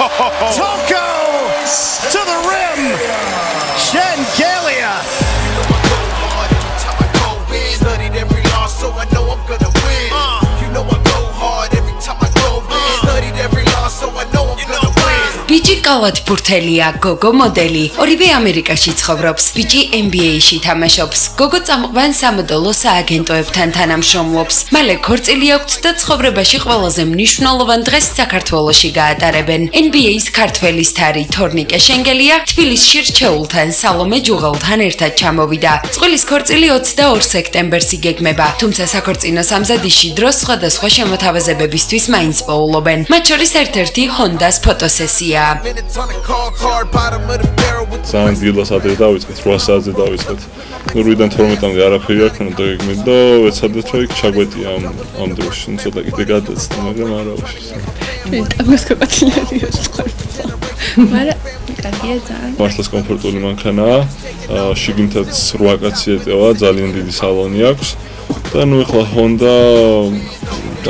Toko to the rim. Shengelia. Studied every law, so I know I'm gonna win. You know I go hard every time I go win. Studied every law, so I know I'm gonna win. Bici კალათბურთელია, გოგო მოდელი. ორივე ამერიკაში ცხოვრობს. Bici NBA-ში თამაშობს. გოგო წამყვან სამოდელო სააგენტოებთან თანამშრომლობს. მალე ქორწილი აქვს და ცხოვრებაში ყველაზე მნიშვნელოვან დღეს საქართველოში გაატარებენ. NBA-ის ქართველის თარი თორნიკე შენგელია თბილისში რჩეულთან სალომე ჯუღელთან ერთად ჩამოვიდა. წყვილის ქორწილი 22 სექტემბერს იგეგმება, თუმცა საქორწინო სამზადისში დროს სხვადასხვა შემოთავაზებებისთვის მაინც პოულობენ. მათ შორის ერთ-ერთი Honda-ს ფოტოსესია. Σαν δίλα σάτες დავიწყეთ, 8 საათზე დავიწყეთ. ნუ რვიდან 12-მდე არაფერი არ ქონდა გეგმით და 6-მდე თვით ჩაგვეტია ამ დროში. ცოტა კიდე გადაცდა, მაგრამ არა უშის. ტაბას გაკეთილია სწორფა. მაგრამ კარგია ძალიან. მართლაც კომფორტული მანქანაა. შიგნითაც 8 კაცი ეტევა, ძალიან დიდი სალონი აქვს. და ნუ ახლა Honda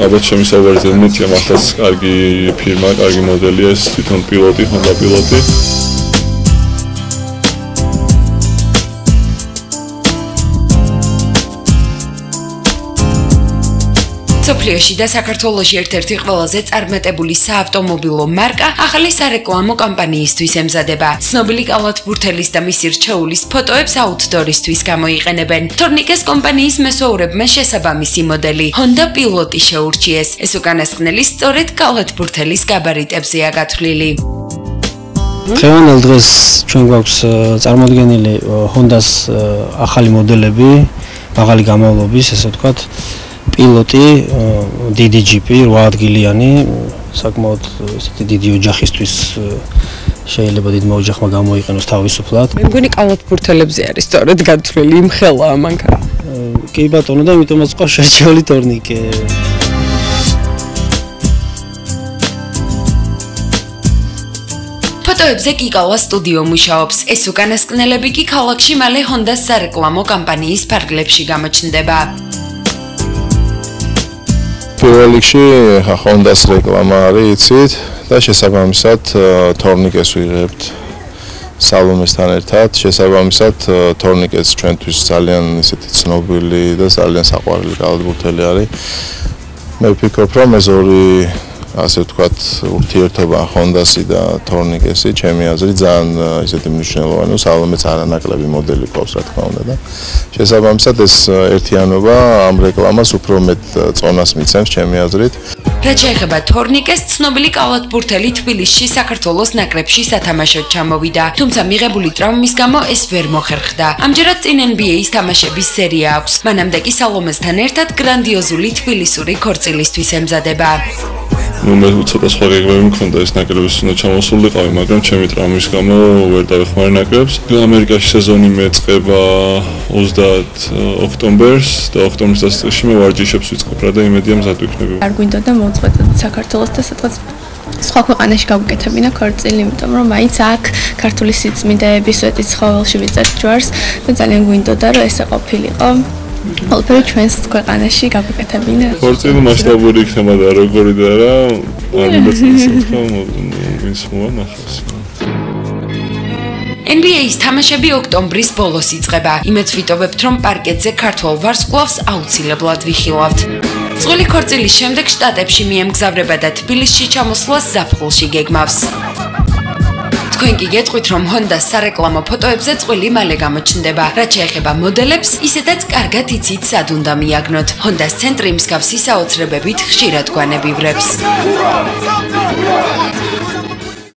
ალბათ ჩემი სავარზე მეტია, მართლაც კარგი ფირმა, კარგი მოდელია ეს თვითონ პილოტი, Honda Pilot-ი. სოფლიოში და საქართველოში ერთ-ერთი ყველაზე წარმატებული საავტომობილო მარკა ახალი სარეკლამო კამპანიისთვის ემზადება. ცნობილი კალათბურთელის და მისი რჩეულის ფოტოებს აუთდორისთვის გამოიყენებენ. თორნიკეს კომპანიის მესოურებმა შესაბამისი მოდელი Honda Pilot-ი შეურჩიეს. ეს უკანასკნელი სწორედ კალათბურთელის გაბარიტებზეა გათვლილი. დღევანდელ დღეს ჩვენ გვაქვს წარმოდგენილი Honda-ს ახალი მოდელები, მაღალი გამავლობის, ესე ვთქვათ. Piloti, დიდი ჯიპი, 8 ადგილიანი, საკმაოდ ესეთი დიდი ოჯახისთვის შეიძლება დიდმა ოჯახმა გამოიყენოს თავისუფლად. მე მგონი კალათბურთელებზე არის სწორედ გათვლილი იმხელა მანქანა. კი ბატონო და იმიტომაც ყვა შეჭრილი თორნიკე. ფოტოებზე კი კავა სტუდიო მუშაობს. ეს უკანასკნელები კი ქალაქში მალე Honda-ს სარეკლამო კამპანიის ფარგლებში გამოჩნდება. პირველში Honda-ს რეკლამა არის, იცით და შესაბამისად თორნიკეს ვიღებთ სალომესთან ერთად, შესაბამისად თორნიკეს ჩვენთვის ძალიან ისეთი ცნობილი და ძალიან საყვარელი კალათბურთელი არის. მე ვფიქრობ, რომ ეს ორი ასე ვთქვათ ურთიერთობა Honda-ს და თორნიკესი ჩემი აზრით ძალიან ისეთი მნიშვნელოვანი, სალომეც არანაკლები მოდელი ყავს, რა თქმა უნდა და შესაბამისად ეს ერთიანობა ამ რეკლამას უფრო მეტ წონას მიცემს ჩემი აზრით. რაც შეეხება თორნიკეს, ცნობილი კალათბურთელი თბილისში საქართველოს ნაკრებში სათამაშოდ ჩამოვიდა, თუმცა მიღებული ტრავმის გამო ეს ვერ მოხერხდა. ამჯერად წინ NBA-ის თამაშების სერია აქვს. მანამდე კი სალომესთან ერთად გრანდიოზული თბილისური ქორწილისთვის ემზადება. ნუ მე ცოტა სხვა გეგმები მქონდა ეს ნაკრების უნდა ჩამოსულიყავი, მაგრამ ჩემი ტრავმის გამო ვერ დავეხმარე ნაკრებს. ამერიკაში სეზონი მეწყება 30 ოქტომბერს და ოქტომბრის დასაწყისში მე ვარჯიშებს ვიწყებ რა და იმედია მზად ვიქნები. არ გვინდოდა მოწყვეტ საქართველოს და სადღაც სხვა ქვეყანაში გავუკეთებინა ქორწილი, იმიტომ რომ მაინც აქ ქართული სიწმინდეების სვეტი ცხოველში ვიწევთ ჯვარს და ძალიან გვინდოდა რომ ესე ყოფილიყო. Although ჩვენს ქვეყანაში გავაკეთებინა. ქორწილი მასშტაბური იქნება და როგორი და რა, ამიტომ ეს მოხდა ახლა. NBA-ის თამაშები ოქტომბრის ბოლოს იწყება. იმეც ვიტოვებთ, რომ პარკეტზე ქართველ ვარსკვლავს აუცილებლად ვიხილავთ. წყვილი ქორწილის შემდეგ შტატებში მიემგზავრება და თბილისში ჩამოსვლას ზაფხულში გეგმავს. თქვენ კი გეტყვით, რომ Honda-ს სარეკლამო ფოტოებზე წყვილი მალე გამოჩნდება. რაც შეეხება მოდელებს, ისედაც კარგად იცით, სად უნდა მიაგნოთ. Honda-ს ცენტრი მსგავსი საოცრებებით ხშირად გვანებივრებს.